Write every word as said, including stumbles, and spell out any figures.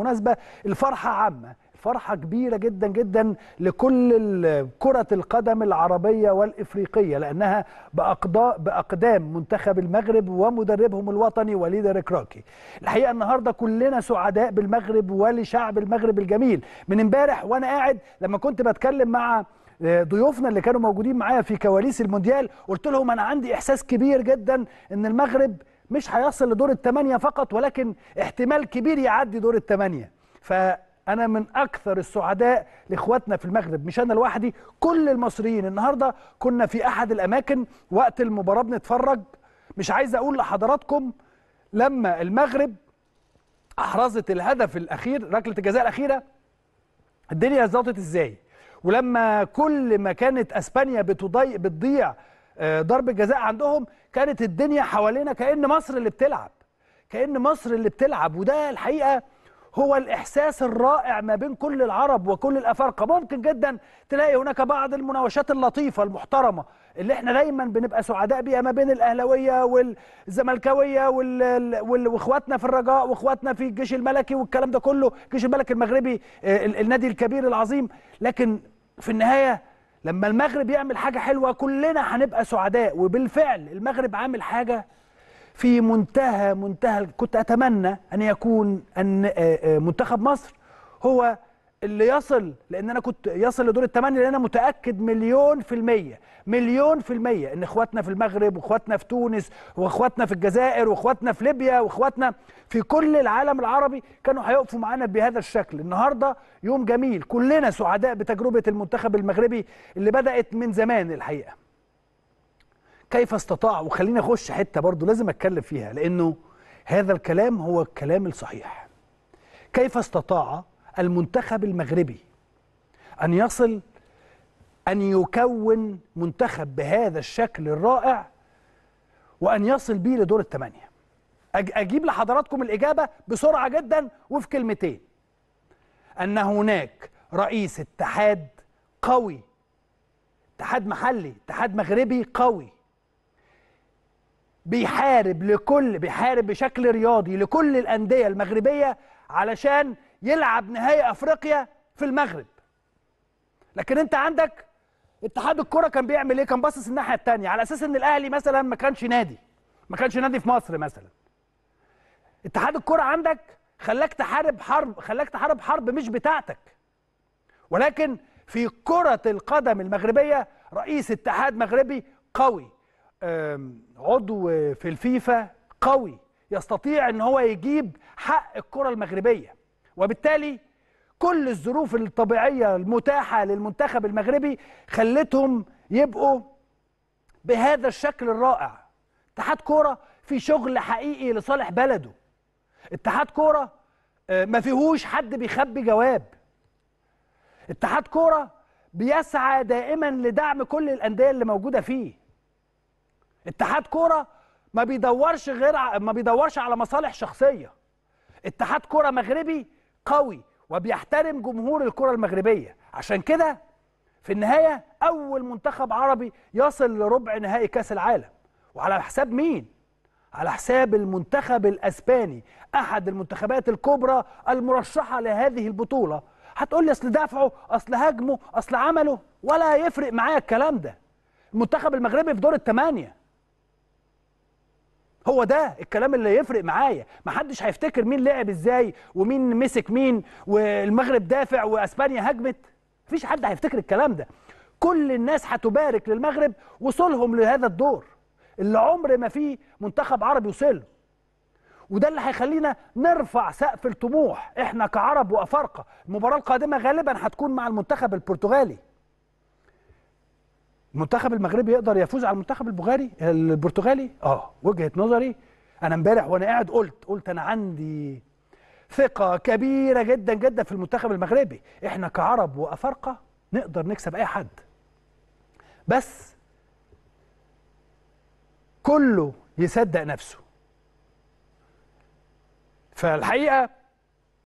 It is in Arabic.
بالمناسبة الفرحة عامة، فرحة كبيرة جدا جدا لكل كرة القدم العربية والإفريقية، لأنها بأقدام منتخب المغرب ومدربهم الوطني وليد ركراكي. الحقيقة النهاردة كلنا سعداء بالمغرب ولشعب المغرب الجميل. من امبارح وأنا قاعد لما كنت بتكلم مع ضيوفنا اللي كانوا موجودين معايا في كواليس المونديال، قلت لهم أنا عندي إحساس كبير جدا إن المغرب مش هيصل لدور الثمانية فقط، ولكن احتمال كبير يعدي دور الثمانية. ف أنا من أكثر السعداء لإخواتنا في المغرب، مش أنا لوحدي، كل المصريين. النهاردة كنا في أحد الأماكن وقت المباراة بنتفرج، مش عايز أقول لحضراتكم لما المغرب أحرزت الهدف الأخير، ركلة الجزاء الأخيرة، الدنيا ظبطت إزاي، ولما كل ما كانت أسبانيا بتضيع بتضيع ضربة جزاء عندهم كانت الدنيا حوالينا كأن مصر اللي بتلعب، كأن مصر اللي بتلعب. وده الحقيقة هو الإحساس الرائع ما بين كل العرب وكل الأفارقة. ممكن جدا تلاقي هناك بعض المناوشات اللطيفة المحترمة اللي احنا دايما بنبقى سعداء بيها ما بين الأهلاوية والزملكاوية وإخواتنا في الرجاء وإخواتنا في الجيش الملكي والكلام ده كله، الجيش الملكي المغربي النادي الكبير العظيم. لكن في النهاية لما المغرب يعمل حاجة حلوة كلنا هنبقى سعداء، وبالفعل المغرب عامل حاجة في منتهى منتهى كنت أتمنى أن يكون أن منتخب مصر هو اللي يصل، لأن أنا كنت يصل لدور الثمانية، لأن أنا متأكد مليون في المية مليون في المية إن إخواتنا في المغرب وإخواتنا في تونس وإخواتنا في الجزائر وإخواتنا في ليبيا وإخواتنا في كل العالم العربي كانوا هيقفوا معانا بهذا الشكل. النهاردة يوم جميل، كلنا سعداء بتجربة المنتخب المغربي اللي بدأت من زمان الحقيقة. كيف استطاع، وخليني اخش حته برضه لازم اتكلم فيها لانه هذا الكلام هو الكلام الصحيح. كيف استطاع المنتخب المغربي ان يصل، ان يكون منتخب بهذا الشكل الرائع وان يصل بيه لدور الثمانيه؟ اجيب لحضراتكم الاجابه بسرعه جدا وفي كلمتين. ان هناك رئيس اتحاد قوي، اتحاد محلي، اتحاد مغربي قوي، بيحارب لكل بيحارب بشكل رياضي لكل الأندية المغربية علشان يلعب نهائي أفريقيا في المغرب. لكن أنت عندك اتحاد الكرة كان بيعمل إيه؟ كان باصص الناحية التانية على أساس إن الأهلي مثلا ما كانش نادي، ما كانش نادي في مصر مثلا. اتحاد الكرة عندك خلاك تحارب حرب خلاك تحارب حرب مش بتاعتك. ولكن في كرة القدم المغربية رئيس اتحاد مغربي قوي، عضو في الفيفا قوي، يستطيع ان هو يجيب حق الكرة المغربية، وبالتالي كل الظروف الطبيعية المتاحة للمنتخب المغربي خلتهم يبقوا بهذا الشكل الرائع. اتحاد كرة في شغل حقيقي لصالح بلده، اتحاد كرة ما فيهوش حد بيخبي جواب، اتحاد كرة بيسعى دائما لدعم كل الأندية اللي موجودة فيه، اتحاد كرة ما بيدورش غير ع... ما بيدورش على مصالح شخصية. اتحاد كرة مغربي قوي وبيحترم جمهور الكرة المغربية. عشان كده في النهاية أول منتخب عربي يصل لربع نهائي كأس العالم، وعلى حساب مين؟ على حساب المنتخب الأسباني، أحد المنتخبات الكبرى المرشحة لهذه البطولة. هتقول لي أصل دافعه، أصل هجمه، أصل عمله، ولا يفرق معايا الكلام ده. المنتخب المغربي في دور الثمانية، هو ده الكلام اللي يفرق معايا. محدش هيفتكر مين لعب ازاي ومين مسك مين والمغرب دافع واسبانيا هجمت، مفيش حد هيفتكر الكلام ده. كل الناس هتبارك للمغرب وصولهم لهذا الدور اللي عمر ما فيه منتخب عربي وصله، وده اللي هيخلينا نرفع سقف الطموح احنا كعرب وافارقه. المباراه القادمه غالبا هتكون مع المنتخب البرتغالي. المنتخب المغربي يقدر يفوز على المنتخب البغاري البرتغالي؟ اه، وجهة نظري انا امبارح وانا قاعد قلت قلت انا عندي ثقة كبيرة جدا جدا في المنتخب المغربي. احنا كعرب وافارقة نقدر نكسب اي حد، بس كله يصدق نفسه. فالحقيقة